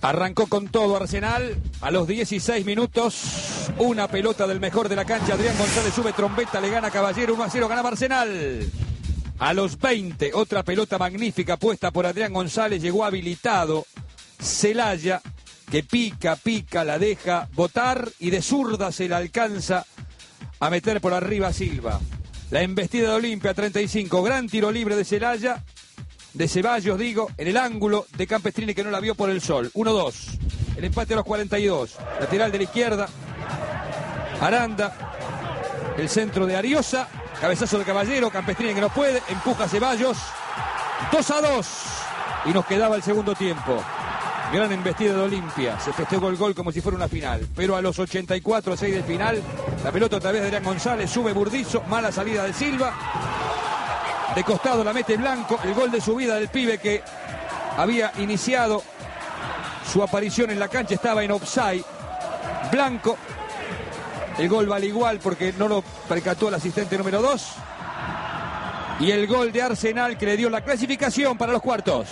Arrancó con todo Arsenal, a los 16 minutos, una pelota del mejor de la cancha, Adrián González sube trompeta, le gana Caballero, 1-0, ganaba Arsenal. A los 20, otra pelota magnífica puesta por Adrián González, llegó habilitado Zelaya, que pica, la deja botar y de zurda se la alcanza a meter por arriba Silva. La embestida de Olimpia, 35, gran tiro libre de Zelaya. De Ceballos, digo, en el ángulo de Campestrini que no la vio por el sol. 1-2. El empate a los 42. Lateral de la izquierda. Aranda. El centro de Ariosa. Cabezazo de Caballero. Campestrini que no puede. Empuja a Ceballos. 2-2. Y nos quedaba el segundo tiempo. Gran embestida de Olimpia. Se festejó el gol como si fuera una final. Pero a los 84, 6 del final. La pelota otra vez de Adrián González. Sube Burdisso. Mala salida de Silva. De costado la mete Blanco, el gol de su vida del pibe que había iniciado su aparición en la cancha, estaba en offside. Blanco, el gol vale igual porque no lo percató el asistente número 2. Y el gol de Arsenal que le dio la clasificación para los cuartos.